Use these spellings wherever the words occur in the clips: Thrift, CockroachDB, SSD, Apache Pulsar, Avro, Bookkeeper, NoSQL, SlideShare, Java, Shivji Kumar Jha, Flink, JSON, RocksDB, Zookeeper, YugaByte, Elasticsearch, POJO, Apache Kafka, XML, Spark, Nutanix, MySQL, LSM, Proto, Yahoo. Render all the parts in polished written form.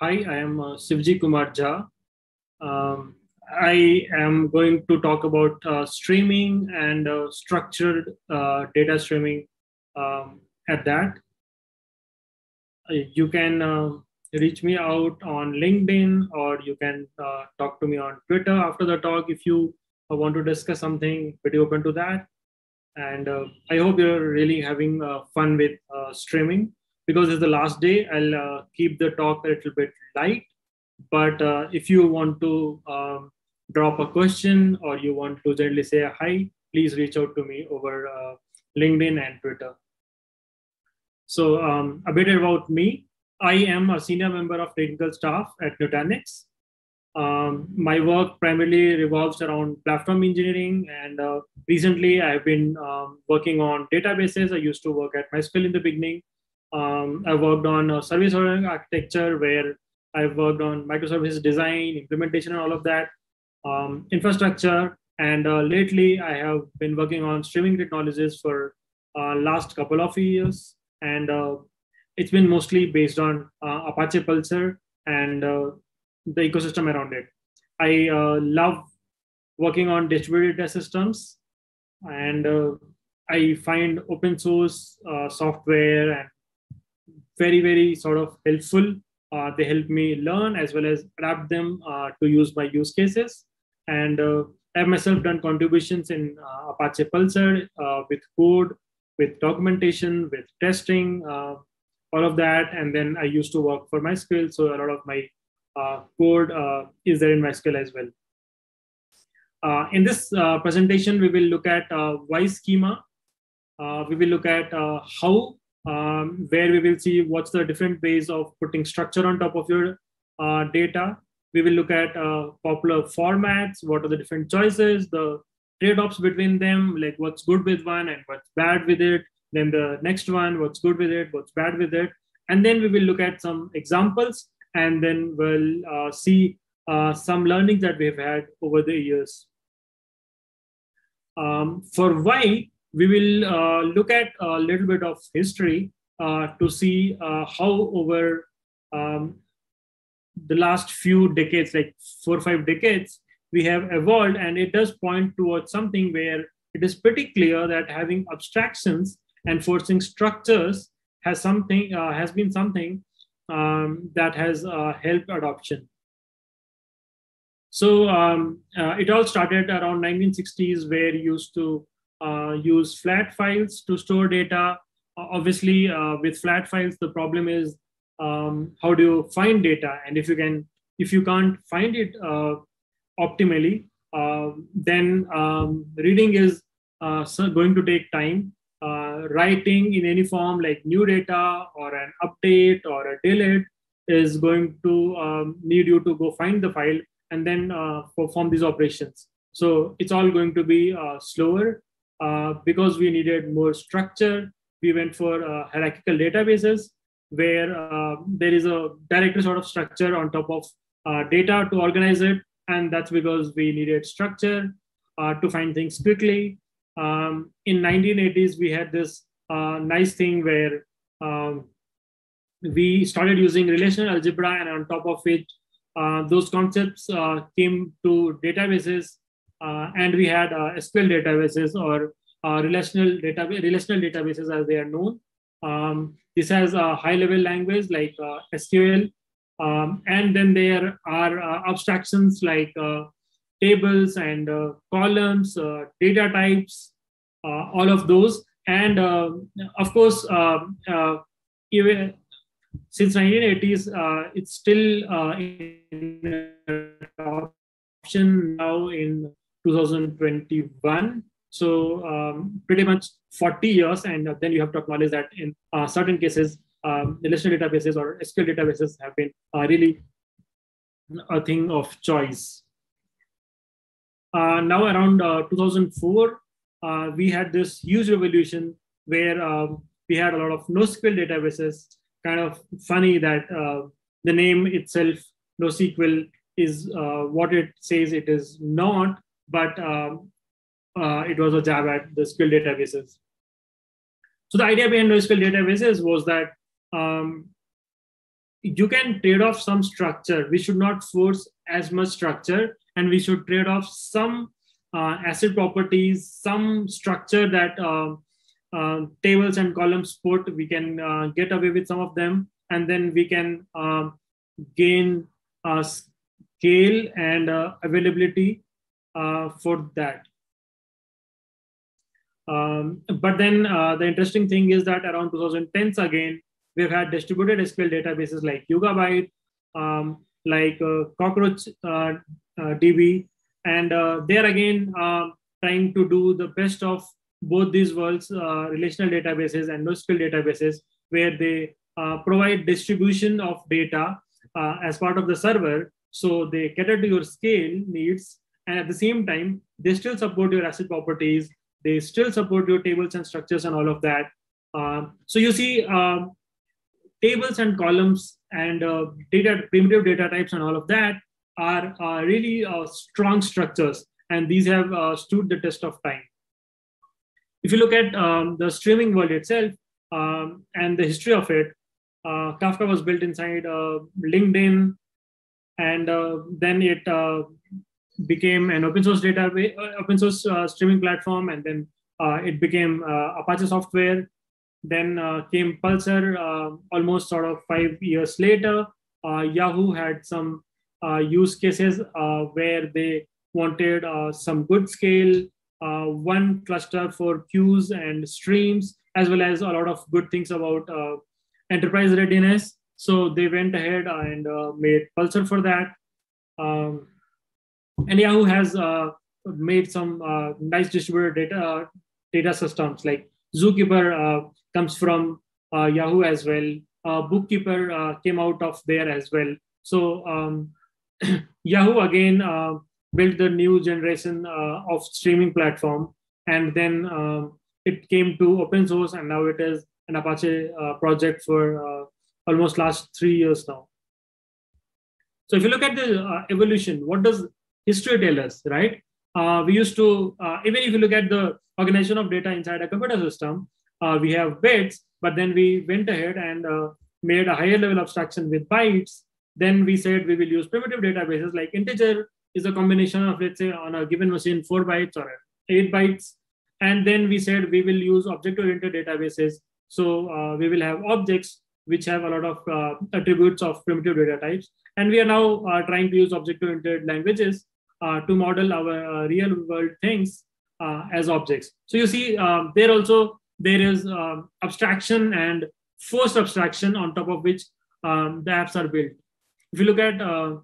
Hi, I am Shivji Kumar Jha. I am going to talk about streaming and structured data streaming at that. You can reach me out on LinkedIn, or you can talk to me on Twitter after the talk if you want to discuss something. Pretty open to that. And I hope you're really having fun with streaming. Because it's the last day, I'll keep the talk a little bit light. But if you want to drop a question or you want to gently say hi, please reach out to me over LinkedIn and Twitter. So a bit about me. I am a senior member of technical staff at Nutanix. My work primarily revolves around platform engineering, and recently I've been working on databases. I used to work at MySQL in the beginning. I worked on service oriented architecture, where I worked on microservices design, implementation, and all of that, infrastructure. And lately, I have been working on streaming technologies for last couple of years, and it's been mostly based on Apache Pulsar and the ecosystem around it. I love working on distributed data systems, and I find open source software and very, very sort of helpful. They help me learn as well as adapt them to use my use cases. And I have myself done contributions in Apache Pulsar with code, with documentation, with testing, all of that. And then I used to work for MySQL, so a lot of my code is there in MySQL as well. In this presentation, we will look at why schema. We will look at how. Where we will see what's the different ways of putting structure on top of your data. We will look at popular formats, what are the different choices, the trade-offs between them, like what's good with one and what's bad with it. Then the next one, what's good with it, what's bad with it. And then we will look at some examples, and then we'll see some learnings that we've had over the years. For why, we will look at a little bit of history to see how over the last few decades, like 4 or 5 decades, we have evolved. And it does point towards something where it is pretty clear that having abstractions and forcing structures has something has been something that has helped adoption. So it all started around 1960s, where you used to use flat files to store data. Obviously, with flat files, the problem is how do you find data? And if you can't find it optimally, then reading is going to take time. Writing in any form, like new data or an update or a delete, is going to need you to go find the file and then perform these operations. So it's all going to be slower. Because we needed more structure, we went for hierarchical databases, where there is a directory sort of structure on top of data to organize it. And that's because we needed structure to find things quickly. In 1980s, we had this nice thing where we started using relational algebra, and on top of it, those concepts came to databases. And we had SQL databases, or relational databases as they are known. This has a high-level language like SQL, and then there are abstractions like tables and columns, data types, all of those. And of course, even since 1980s, it's still in adoption now in 2021. So pretty much 40 years. And then you have to acknowledge that in certain cases, relational databases or SQL databases have been really a thing of choice. Now around 2004, we had this huge revolution where we had a lot of NoSQL databases. Kind of funny that the name itself, NoSQL, is what it says it is not. But it was a jab at the SQL databases. So the idea behind NoSQL databases was that you can trade off some structure. We should not force as much structure, and we should trade off some asset properties, some structure that tables and columns put. We can get away with some of them, and then we can gain scale and availability for that. But then the interesting thing is that around 2010s again, we've had distributed SQL databases like YugaByte, like CockroachDB, and they're again trying to do the best of both these worlds, relational databases and NoSQL databases, where they provide distribution of data as part of the server. So they cater to your scale needs, and at the same time, they still support your asset properties. They still support your tables and structures and all of that. So you see tables and columns and primitive data types and all of that are really strong structures, and these have stood the test of time. If you look at the streaming world itself and the history of it, Kafka was built inside LinkedIn, and then it became an open source database, open source streaming platform, and then it became Apache software. Then came Pulsar almost sort of 5 years later. Yahoo had some use cases where they wanted some good scale, one cluster for queues and streams, as well as a lot of good things about enterprise readiness. So they went ahead and made Pulsar for that. And Yahoo has made some nice distributed data systems, like Zookeeper comes from Yahoo as well. Bookkeeper came out of there as well. So Yahoo again built the new generation of streaming platform, and then it came to open source, and now it is an Apache project for almost last 3 years now. So if you look at the evolution, what does history tell us, right? We used to, even if you look at the organization of data inside a computer system, we have bits, but then we went ahead and made a higher level abstraction with bytes. Then we said we will use primitive databases, like integer is a combination of, let's say, on a given machine, 4 bytes or 8 bytes. And then we said we will use object-oriented databases. So we will have objects which have a lot of attributes of primitive data types. And we are now trying to use object-oriented languages to model our real world things as objects. So you see there also, there is abstraction and forced abstraction on top of which the apps are built. If you look at the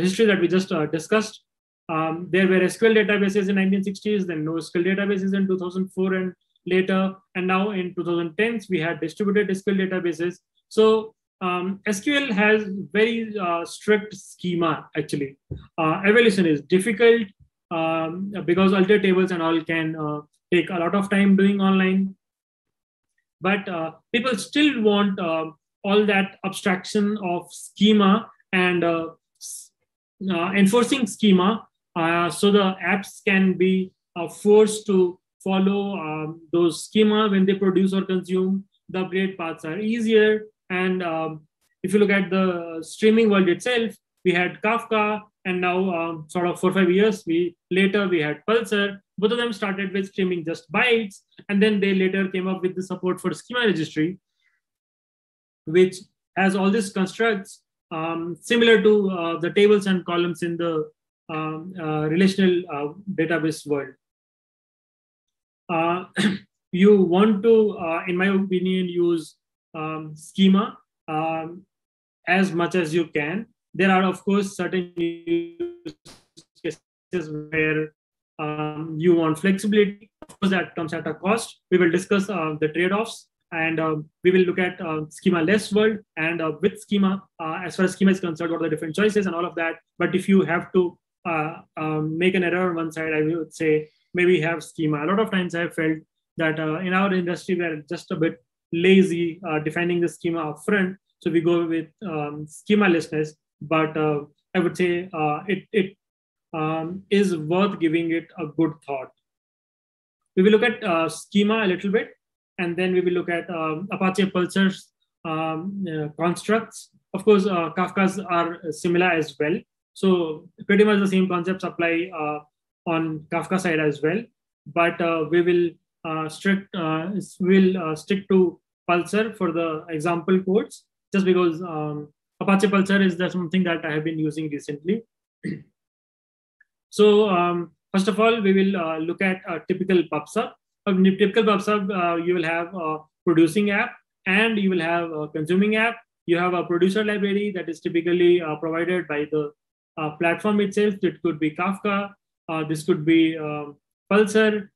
history that we just discussed, there were SQL databases in 1960s, then NoSQL databases in 2004 and later, and now in 2010s, we had distributed SQL databases. So SQL has very strict schema, actually. Evolution is difficult because alter tables and all can take a lot of time doing online. But people still want all that abstraction of schema and enforcing schema. So the apps can be forced to follow those schema when they produce or consume. The update paths are easier. And if you look at the streaming world itself, we had Kafka, and now sort of 4 or 5 years later, we had Pulsar. Both of them started with streaming just bytes, and then they later came up with the support for schema registry, which has all these constructs similar to the tables and columns in the relational database world. You want to, in my opinion, use schema as much as you can. There are, of course, certain cases where you want flexibility. Of course, that comes at a cost. We will discuss the trade-offs, and we will look at schema-less world and with schema, as far as schema is concerned, what are the different choices and all of that. But if you have to make an error on one side, I would say maybe have schema. A lot of times I felt that in our industry, we are just a bit lazy defining the schema upfront, so we go with schemalessness. But I would say it is worth giving it a good thought. We will look at schema a little bit, and then we will look at Apache Pulsar's constructs. Of course, Kafkas are similar as well. So pretty much the same concepts apply on Kafka side as well. But we will stick to Pulsar for the example codes, just because Apache Pulsar is something that I have been using recently. So first of all, we will look at a typical PubSub. A typical PubSub, you will have a producing app and you will have a consuming app. You have a producer library that is typically provided by the platform itself. It could be Kafka. This could be Pulsar.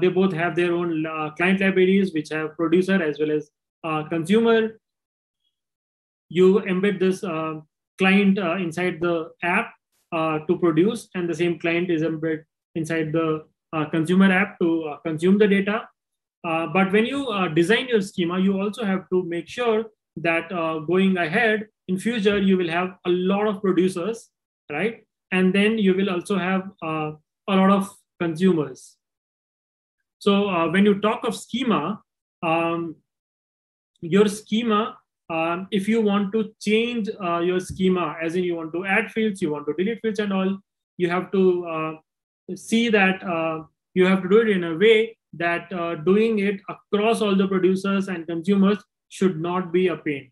They both have their own client libraries, which have producer as well as consumer. You embed this client inside the app to produce, and the same client is embedded inside the consumer app to consume the data. But when you design your schema, you also have to make sure that going ahead in future, you will have a lot of producers, right? And then you will also have a lot of consumers. So when you talk of schema, your schema, if you want to change your schema, as in you want to add fields, you want to delete fields and all, you have to see that you have to do it in a way that doing it across all the producers and consumers should not be a pain.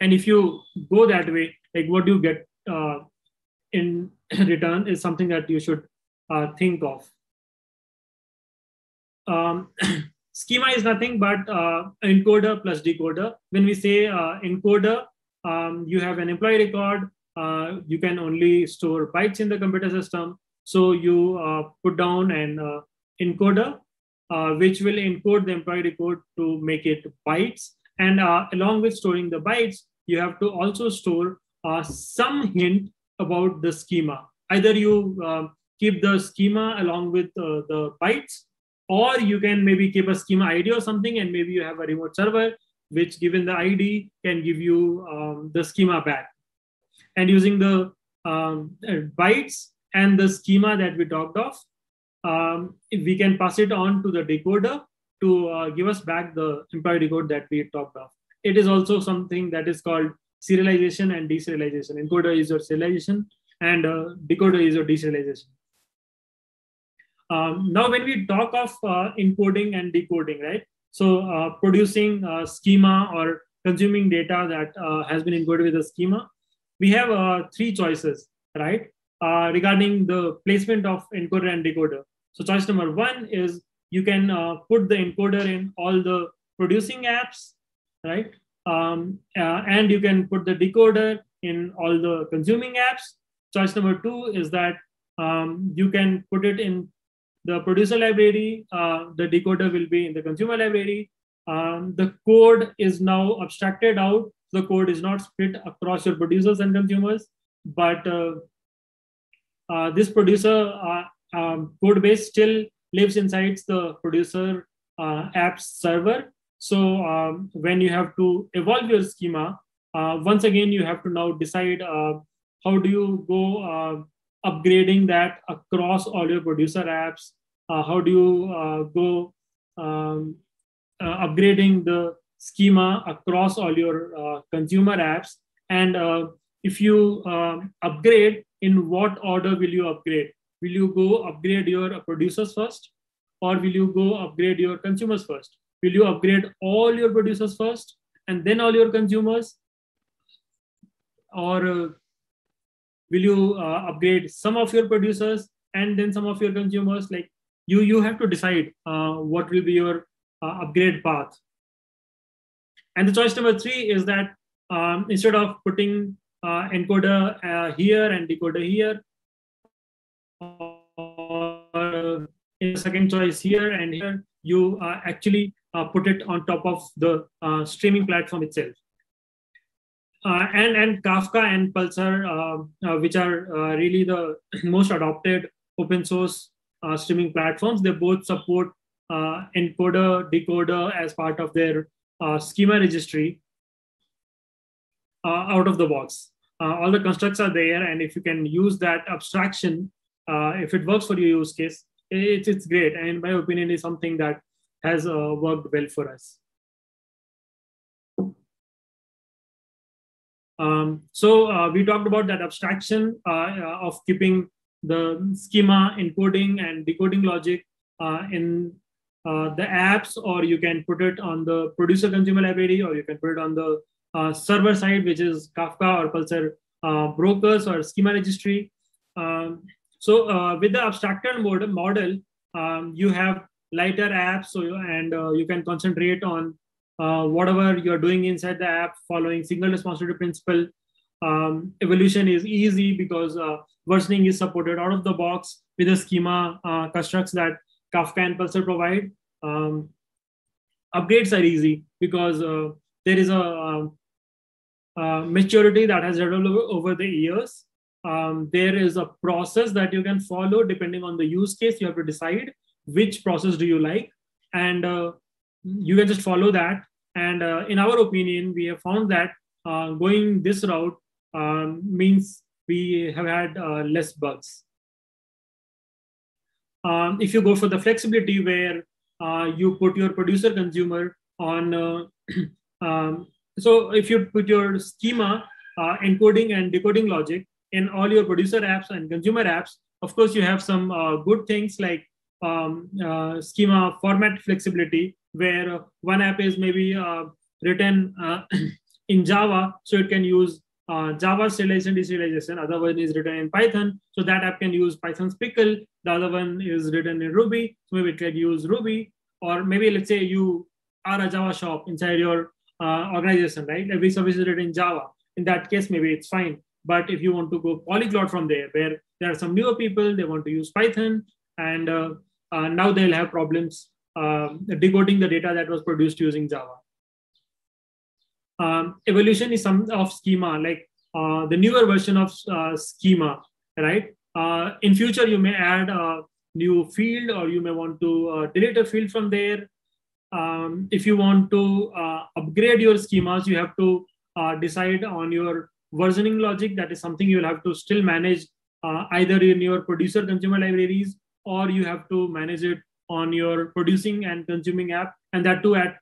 And if you go that way, like what you get in return is something that you should think of. Schema is nothing but encoder plus decoder. When we say encoder, you have an employee record. You can only store bytes in the computer system. So you put down an encoder, which will encode the employee record to make it bytes. And along with storing the bytes, you have to also store some hint about the schema. Either you keep the schema along with the bytes, or you can maybe keep a schema ID or something, and maybe you have a remote server, which given the ID can give you the schema back. And using the bytes and the schema that we talked of, we can pass it on to the decoder to give us back the employee code that we talked of. It is also something that is called serialization and deserialization. Encoder is your serialization and decoder is your deserialization. Now, when we talk of encoding and decoding, right? So producing schema or consuming data that has been encoded with a schema, we have three choices, right? Regarding the placement of encoder and decoder. So choice number one is you can put the encoder in all the producing apps, right? And you can put the decoder in all the consuming apps. Choice number two is that you can put it in the producer library, the decoder will be in the consumer library. The code is now abstracted out. The code is not split across your producers and consumers, but this producer code base still lives inside the producer app server. So when you have to evolve your schema, once again, you have to now decide how do you go upgrading that across all your producer apps? How do you go upgrading the schema across all your consumer apps? And if you upgrade, in what order will you upgrade? Will you go upgrade your producers first? Or will you go upgrade your consumers first? Will you upgrade all your producers first and then all your consumers? Or will you upgrade some of your producers and then some of your consumers? Like you have to decide what will be your upgrade path. And the choice number three is that instead of putting encoder here and decoder here, or in the second choice here and here, you actually put it on top of the streaming platform itself. And Kafka and Pulsar, which are really the most adopted open source streaming platforms, they both support encoder, decoder as part of their schema registry out of the box. All the constructs are there, and if you can use that abstraction, if it works for your use case, it's great. And in my opinion, it's something that has worked well for us. So we talked about that abstraction of keeping the schema encoding and decoding logic in the apps, or you can put it on the producer consumer library, or you can put it on the server side, which is Kafka or Pulsar brokers or schema registry. So with the abstracted model, you have lighter apps, and you can concentrate on whatever you're doing inside the app, following single responsibility principle. Evolution is easy because versioning is supported out of the box with the schema constructs that Kafka and Pulsar provide. Updates are easy because there is a maturity that has developed over the years. There is a process that you can follow depending on the use case. You have to decide which process do you like, and you can just follow that. And in our opinion, we have found that going this route means we have had less bugs. If you go for the flexibility where you put your producer consumer on, so if you put your schema encoding and decoding logic in all your producer apps and consumer apps, of course you have some good things like schema format flexibility, where one app is maybe written in Java, so it can use Java serialization, deserialization. Other one is written in Python, so that app can use Python's pickle. The other one is written in Ruby, so maybe it can use Ruby. Or maybe let's say you are a Java shop inside your organization, right? Every service is written in Java. In that case, maybe it's fine. But if you want to go polyglot from there, where there are some newer people, they want to use Python, and now they'll have problems decoding the data that was produced using Java. Evolution is some of schema, like the newer version of schema, right? In future, you may add a new field, or you may want to delete a field from there. If you want to upgrade your schemas, you have to decide on your versioning logic. That is something you'll have to still manage either in your producer consumer libraries, or you have to manage it on your producing and consuming app, and that too at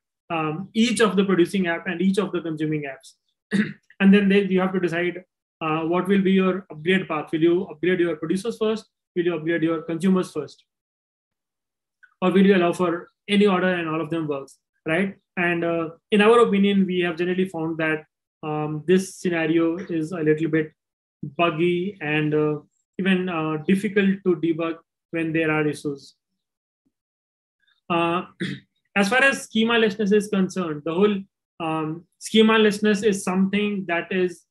each of the producing app and each of the consuming apps. And then you have to decide what will be your upgrade path. Will you upgrade your producers first? Will you upgrade your consumers first? Or will you allow for any order and all of them works, right? And in our opinion, we have generally found that this scenario is a little bit buggy and even difficult to debug when there are issues. As far as schemalessness is concerned, the whole schemalessness is something that is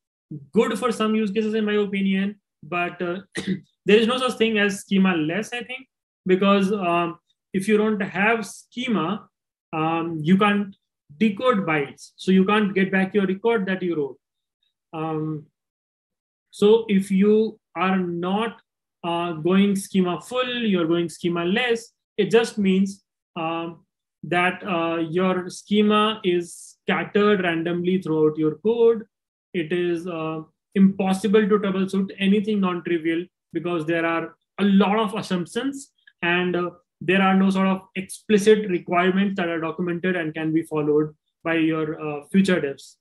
good for some use cases, in my opinion, but there is no such thing as schema-less, I think, because if you don't have schema, you can't decode bytes. So you can't get back your record that you wrote. So if you are not going schema full, you're going schema less, it just means that your schema is scattered randomly throughout your code. It is impossible to troubleshoot anything non-trivial because there are a lot of assumptions, and there are no sort of explicit requirements that are documented and can be followed by your future devs.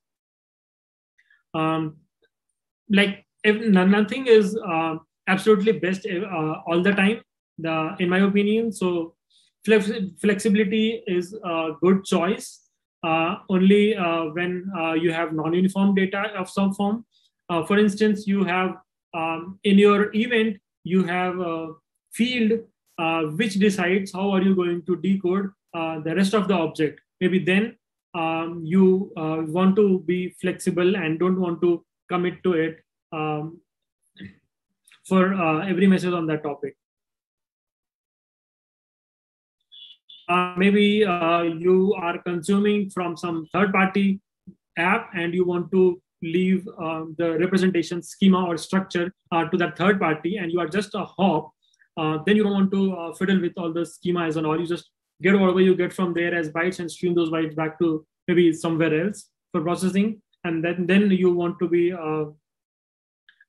Like if nothing is absolutely best all the time, in my opinion. So flexibility is a good choice only when you have non-uniform data of some form. For instance, you have in your event, you have a field which decides how are you going to decode the rest of the object. Maybe then you want to be flexible and don't want to commit to it for every message on that topic. Maybe you are consuming from some third-party app and you want to leave the representation schema or structure to that third party, and you are just a hop. Then you don't want to fiddle with all the schemas and all. You just get whatever you get from there as bytes and stream those bytes back to maybe somewhere else for processing. And then you want to be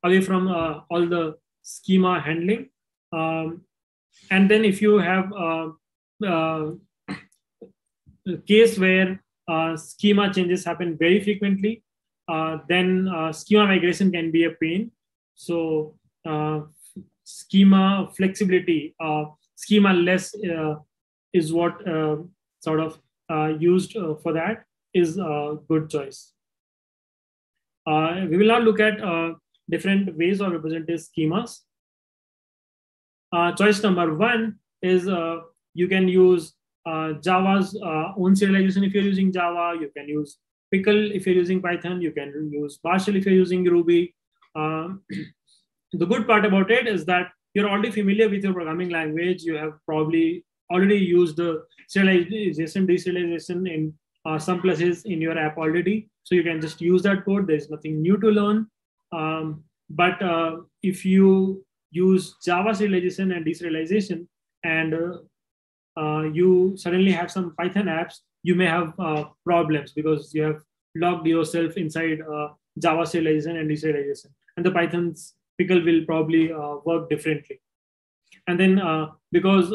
away from all the schema handling. And then if you have a case where schema changes happen very frequently, then schema migration can be a pain. So schema flexibility, schema less is what sort of used for that is a good choice. We will now look at different ways of representing schemas. Choice number one is you can use Java's own serialization if you're using Java. You can use Pickle if you're using Python. You can use Bash if you're using Ruby. The good part about it is that you're already familiar with your programming language. You have probably already used the serialization, deserialization in some places in your app already. So you can just use that code. There's nothing new to learn. But if you use Java serialization and deserialization, and you suddenly have some Python apps, you may have problems because you have logged yourself inside Java serialization and deserialization, and the Python's pickle will probably work differently. And then because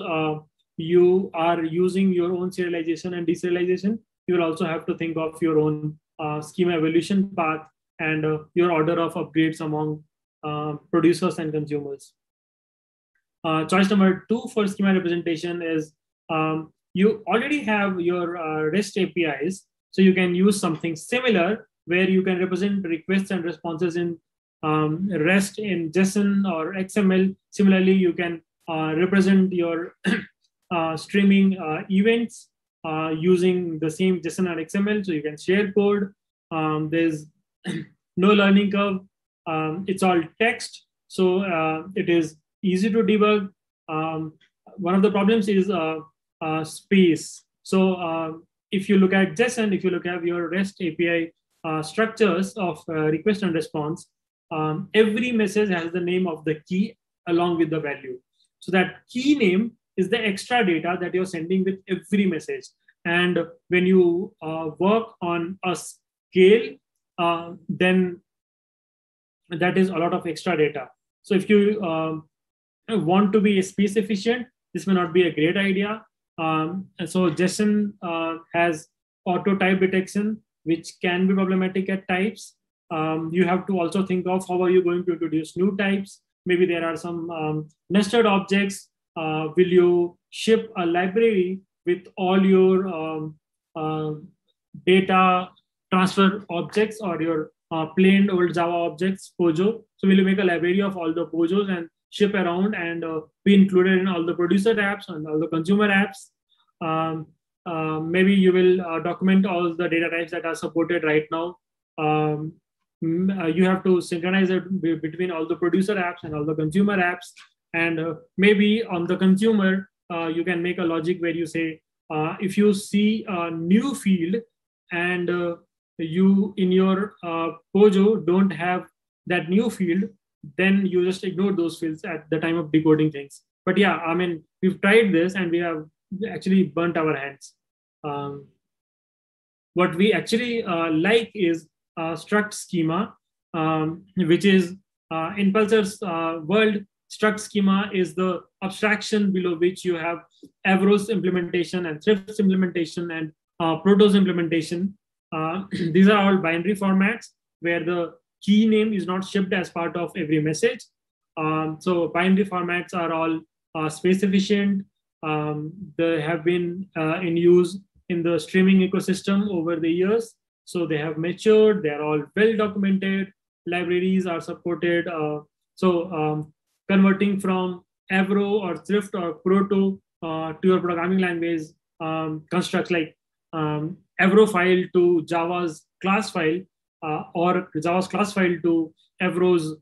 you are using your own serialization and deserialization, you will also have to think of your own schema evolution path and your order of upgrades among producers and consumers. Choice number two for schema representation is you already have your REST APIs, so you can use something similar where you can represent requests and responses in REST in JSON or XML. Similarly, you can represent your streaming events using the same JSON or XML, so you can share code. There's no learning curve. It's all text, so it is easy to debug. One of the problems is space. So if you look at JSON, if you look at your REST API structures of request and response, every message has the name of the key along with the value. So that key name is the extra data that you're sending with every message. And when you work on a scale, then that is a lot of extra data. So if you want to be space efficient, this may not be a great idea. And so JSON has auto type detection, which can be problematic at types. You have to also think of how are you going to introduce new types. Maybe there are some nested objects. Will you ship a library with all your data transfer objects or your plain old Java objects, POJO? So we'll make a library of all the POJOs and ship around and be included in all the producer apps and all the consumer apps. Maybe you will document all the data types that are supported right now. You have to synchronize it between all the producer apps and all the consumer apps. And maybe on the consumer, you can make a logic where you say, if you see a new field and you in your POJO don't have that new field, then you just ignore those fields at the time of decoding things. But yeah, I mean, we've tried this and we have actually burnt our hands. What we actually like is struct schema, which is in Pulsar's world, struct schema is the abstraction below which you have Avro's implementation and Thrift's implementation and Proto's implementation. These are all binary formats where the key name is not shipped as part of every message. So binary formats are all space efficient. They have been in use in the streaming ecosystem over the years. So they have matured, they're all well documented, libraries are supported. Converting from Avro or Thrift or Proto to your programming language constructs like Avro file to Java's class file or Java's class file to Avro's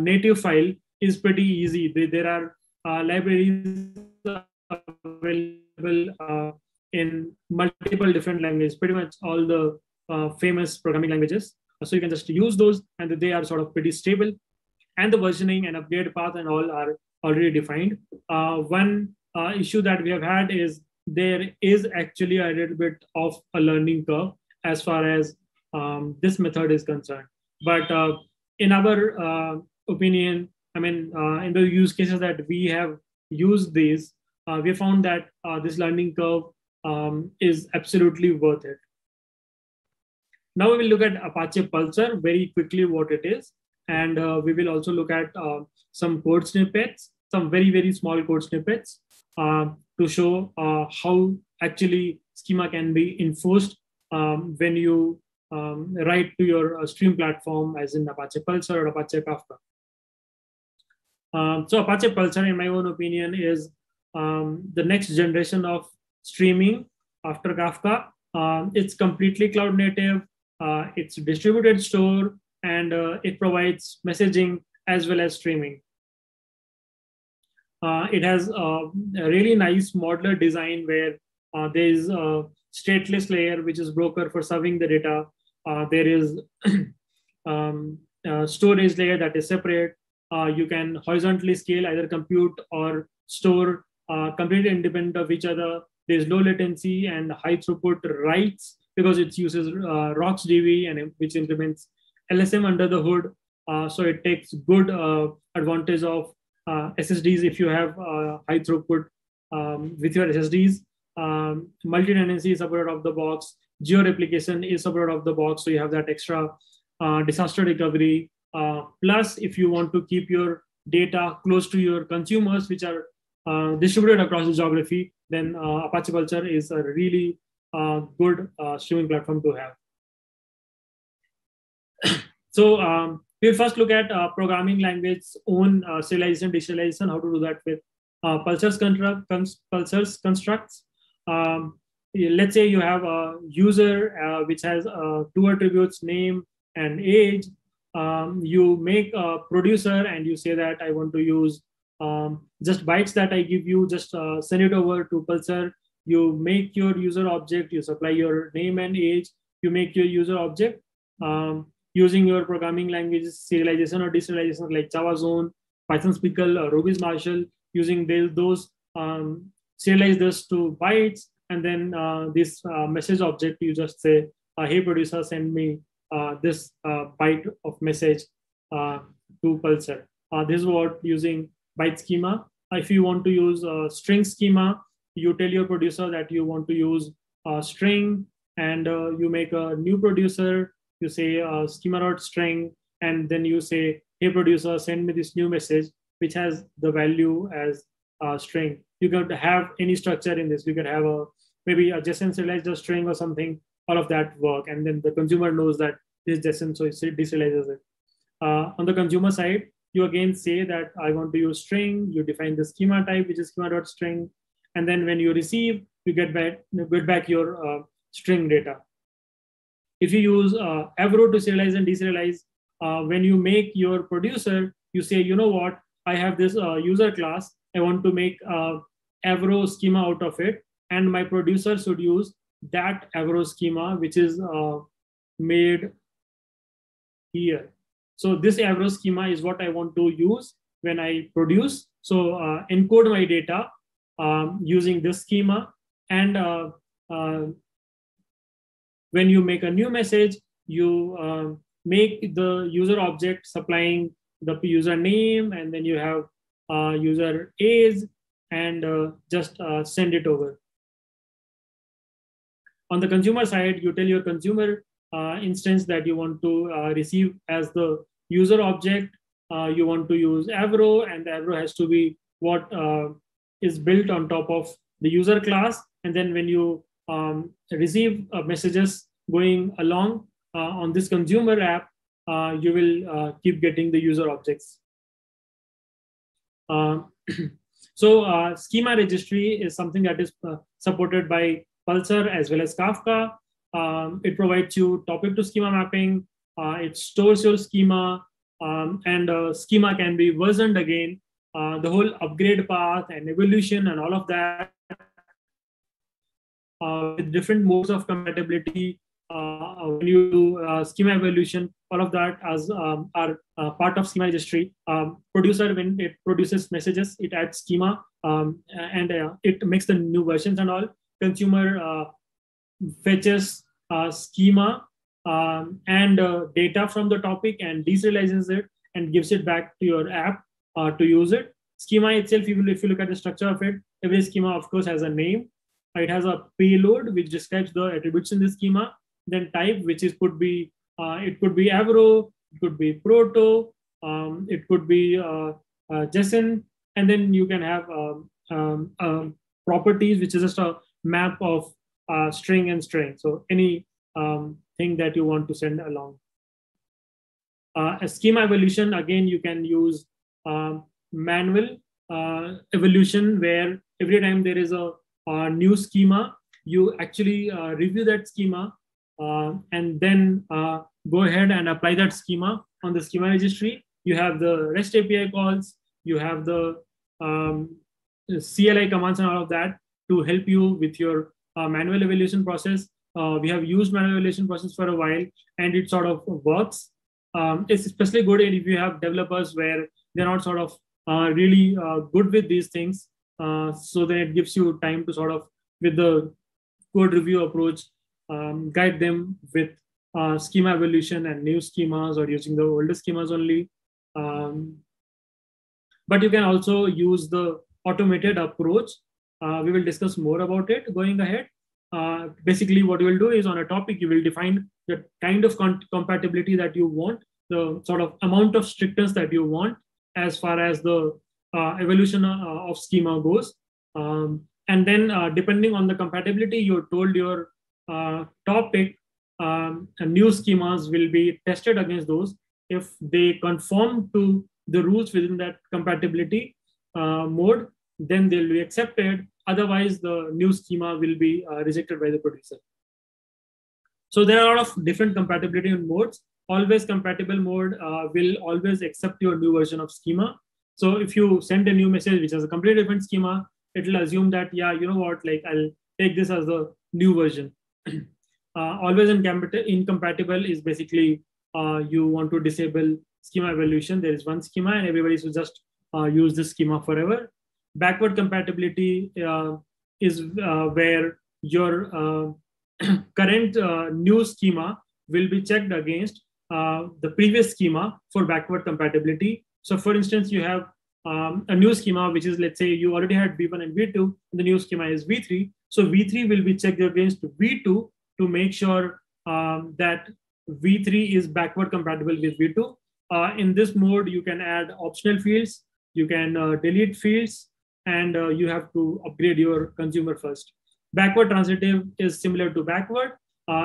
native file is pretty easy. There are libraries available in multiple different languages, pretty much all the famous programming languages. So you can just use those and they are sort of pretty stable. And the versioning and upgrade path and all are already defined. One issue that we have had is there is actually a little bit of a learning curve as far as this method is concerned. But in our opinion, I mean, in the use cases that we have used these, we found that this learning curve is absolutely worth it. Now we will look at Apache Pulsar very quickly, what it is. And we will also look at some code snippets, some very, very small code snippets to show how actually schema can be enforced when you write to your stream platform as in Apache Pulsar or Apache Kafka. So Apache Pulsar, in my own opinion, is the next generation of streaming after Kafka. It's completely cloud native, it's distributed store, and it provides messaging as well as streaming. It has a really nice modular design where there is a stateless layer, which is broker for serving the data. There is a storage layer that is separate. You can horizontally scale, either compute or store, completely independent of each other. There's low latency and high throughput writes because it uses RocksDB, and which implements LSM under the hood. So it takes good advantage of SSDs if you have high throughput with your SSDs. Multi-tenancy is supported off the box. Geo-replication is supported off the box. So you have that extra disaster recovery. Plus, if you want to keep your data close to your consumers, which are distributed across the geography, then Apache Pulsar is a really good streaming platform to have. So we'll first look at programming language's own serialization, deserialization, how to do that with Pulsar's constructs. Let's say you have a user which has two attributes, name and age. You make a producer and you say that I want to use just bytes that I give you, just send it over to Pulsar. You make your user object, you supply your name and age, you make your user object using your programming languages, serialization or deserialization like Java Zone, Python Speckle, or Ruby's Marshall, using those, serialize this to bytes. And then this message object, you just say, hey producer, send me this byte of message to Pulsar. This is what using byte schema. If you want to use a string schema, you tell your producer that you want to use a string, and you make a new producer. You say schema.string, and then you say, hey producer, send me this new message, which has the value as a string. You can have any structure in this. You can have a maybe a JSON serialized string or something. All of that work, and then the consumer knows that this JSON, so it deserializes it. On the consumer side, you again say that I want to use string. You define the schema type, which is schema.string, and then when you receive, you get back your string data. If you use Avro to serialize and deserialize, when you make your producer, you say, you know what, I have this user class. I want to make Avro schema out of it, and my producer should use that Avro schema, which is made here. So this Avro schema is what I want to use when I produce. So encode my data using this schema. And when you make a new message, you make the user object supplying the user name, and then you have user age, and just send it over. On the consumer side, you tell your consumer instance that you want to receive as the user object. You want to use Avro, and the Avro has to be what is built on top of the user class. And then when you receive messages going along on this consumer app, you will keep getting the user objects. So schema registry is something that is supported by Pulsar as well as Kafka. It provides you topic to schema mapping. It stores your schema, and schema can be versioned again. The whole upgrade path and evolution and all of that with different modes of compatibility. When you do schema evolution, all of that are part of schema registry. Producer, when it produces messages, it adds schema and it makes the new versions and all. Consumer fetches schema and data from the topic and deserializes it and gives it back to your app to use it. Schema itself, if you look at the structure of it, every schema, of course, has a name. It has a payload, which describes the attributes in the schema. then type, which is could be it could be Avro, it could be Proto, it could be JSON, and then you can have properties, which is just a map of string and string. So any thing that you want to send along. A schema evolution, again, you can use manual evolution, where every time there is a new schema, you actually review that schema and then go ahead and apply that schema on the schema registry. You have the REST API calls, you have the CLI commands and all of that to help you with your manual evaluation process. We have used manual evaluation process for a while, and it sort of works. It's especially good if you have developers where they're not sort of really good with these things. So then it gives you time to sort of, with the code review approach, guide them with schema evolution and new schemas, or using the older schemas only. But you can also use the automated approach. We will discuss more about it going ahead. Basically, what you will do is, on a topic, you will define the kind of compatibility that you want, the sort of amount of strictness that you want as far as the evolution of schema goes. And then depending on the compatibility, you're told your topic, and new schemas will be tested against those. If they conform to the rules within that compatibility mode, then they'll be accepted. Otherwise, the new schema will be rejected by the producer. So there are a lot of different compatibility modes. Always compatible mode will always accept your new version of schema. So if you send a new message which has a completely different schema, it will assume that, yeah, you know what, like, I'll take this as the new version. Always incompatible is basically you want to disable schema evolution. There is one schema and everybody should just use this schema forever. Backward compatibility is where your current new schema will be checked against the previous schema for backward compatibility. So for instance, you have a new schema, which is, let's say you already had V1 and V2, and the new schema is V3. So V3 will be checked against V2 to make sure that V3 is backward compatible with V2. In this mode, you can add optional fields, you can delete fields, and you have to upgrade your consumer first. Backward transitive is similar to backward,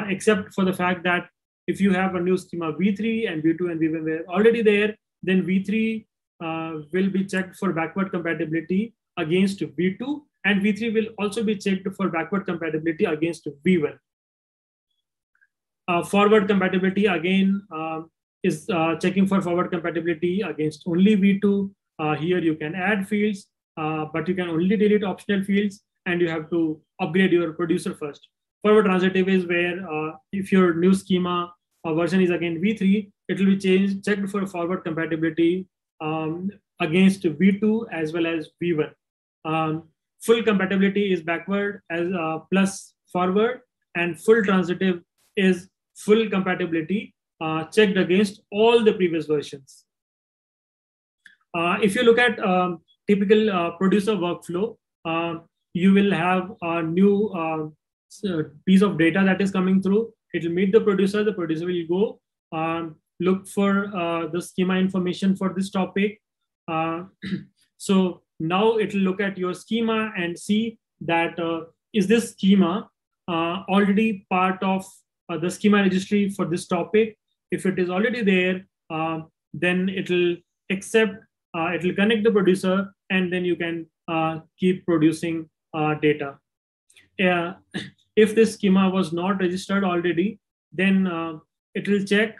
except for the fact that if you have a new schema V3 and V2 and V1 were already there, then V3 will be checked for backward compatibility against V2, and V3 will also be checked for backward compatibility against V1. Forward compatibility, again, is checking for forward compatibility against only V2. Here you can add fields, but you can only delete optional fields, and you have to upgrade your producer first. Forward transitive is where if your new schema version is again V3, it will be checked for forward compatibility against V2 as well as V1. Full compatibility is backward as plus forward, and full transitive is full compatibility checked against all the previous versions. If you look at typical producer workflow, you will have a new piece of data that is coming through. It will meet the producer will go look for the schema information for this topic. So now it will look at your schema and see that is this schema already part of the schema registry for this topic. If it is already there, then it will accept. It will connect the producer, and then you can keep producing data. If this schema was not registered already, then it will check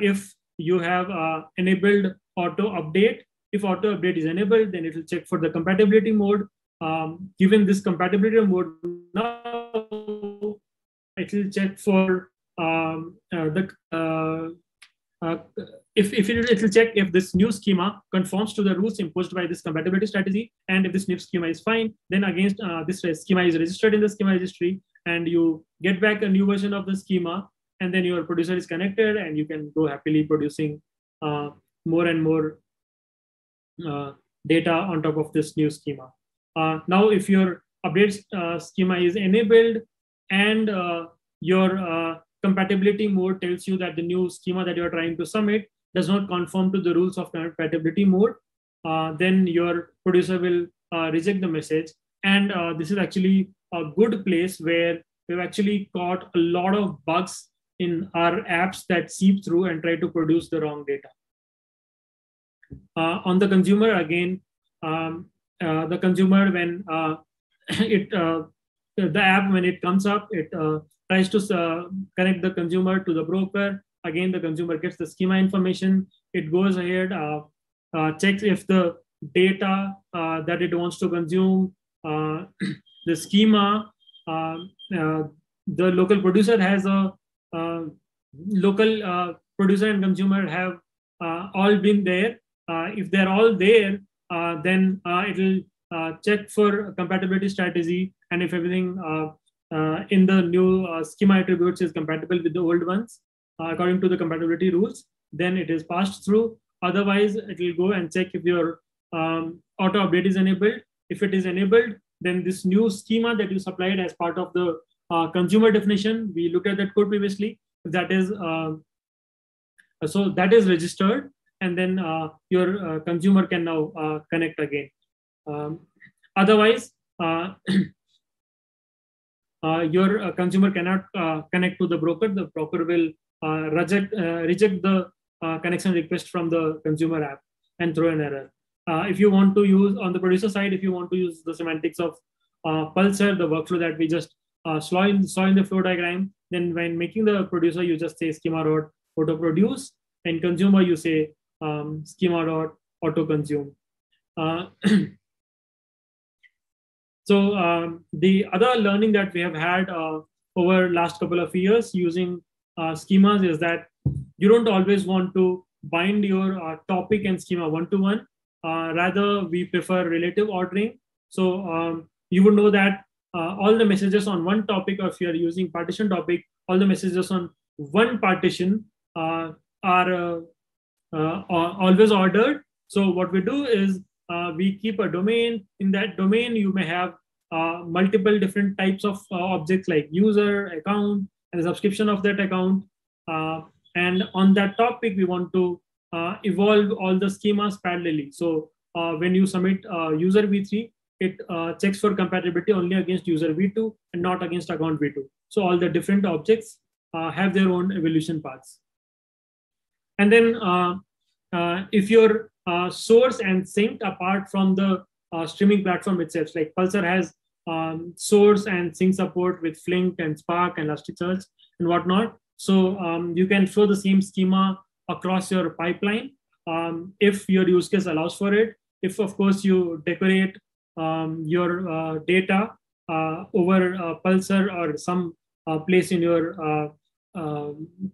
if you have enabled auto update. If auto update is enabled, then it will check for the compatibility mode. Given this compatibility mode, now it will check for it will check if this new schema conforms to the rules imposed by this compatibility strategy, and if this new schema is fine, then against this schema is registered in the schema registry, and you get back a new version of the schema, and then your producer is connected, and you can go happily producing more and more data on top of this new schema. Now, if your update schema is enabled and your compatibility mode tells you that the new schema that you're trying to submit does not conform to the rules of compatibility mode, then your producer will reject the message. And this is actually a good place where we've actually caught a lot of bugs in our apps that seep through and try to produce the wrong data. On the consumer, again, the consumer, when the app, when it comes up, it tries to connect the consumer to the broker. Again, the consumer gets the schema information. It goes ahead, checks if the data that it wants to consume, the schema, the local producer has a local producer and consumer have all been there. If they're all there, then it'll check for compatibility strategy, and if everything in the new schema attributes is compatible with the old ones according to the compatibility rules, then it is passed through. Otherwise, it will go and check if your auto update is enabled. If it is enabled, then this new schema that you supplied as part of the consumer definition, we looked at that code previously, that is so that is registered, and then your consumer can now connect again. Otherwise, your consumer cannot connect to the broker. The broker will reject the connection request from the consumer app and throw an error. If you want to use, on the producer side, if you want to use the semantics of Pulsar, the workflow that we just saw in the flow diagram, then when making the producer, you just say schema dot auto produce, and consumer you say schema dot auto consume. So the other learning that we have had over last couple of years using schemas is that you don't always want to bind your topic and schema one-to-one. Rather, we prefer relative ordering. So you would know that all the messages on one topic, or if you're using partition topic, all the messages on one partition are always ordered. So what we do is we keep a domain. In that domain, you may have multiple different types of objects like user, account, and the subscription of that account. And on that topic, we want to evolve all the schemas parallelly. So when you submit user v3, it checks for compatibility only against user v2 and not against account v2. So all the different objects have their own evolution paths. And then if you're source and synced apart from the streaming platform itself, like Pulsar has source and sync support with Flink and Spark and Elasticsearch and whatnot. So you can show the same schema across your pipeline if your use case allows for it. If, of course, you decorate your data over Pulsar or some place in your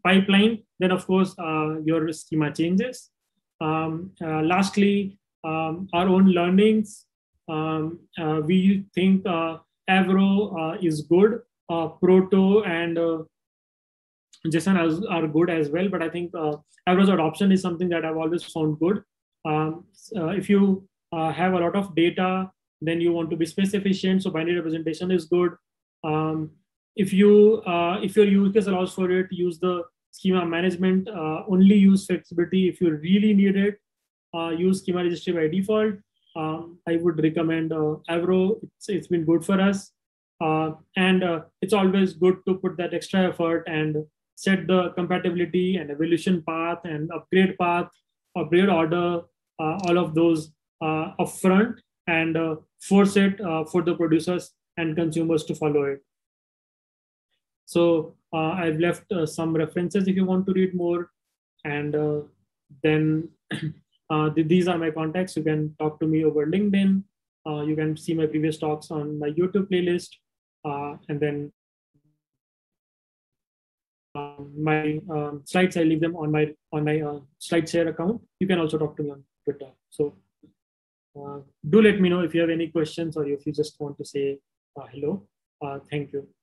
pipeline, then, of course, your schema changes. Lastly, our own learnings, we think Avro is good, Proto and JSON are good as well, but I think Avro's adoption is something that I've always found good. If you have a lot of data, then you want to be space efficient, so binary representation is good. If your use case allows for it, use the schema management, only use flexibility if you really need it. Use schema registry by default. I would recommend Avro. It's been good for us. And it's always good to put that extra effort and set the compatibility and evolution path and upgrade path, upgrade order, all of those upfront, and force it for the producers and consumers to follow it. So I've left some references if you want to read more. And then these are my contacts. You can talk to me over LinkedIn. You can see my previous talks on my YouTube playlist. And then my slides, I leave them on my SlideShare account. You can also talk to me on Twitter. So do let me know if you have any questions or if you just want to say hello. Thank you.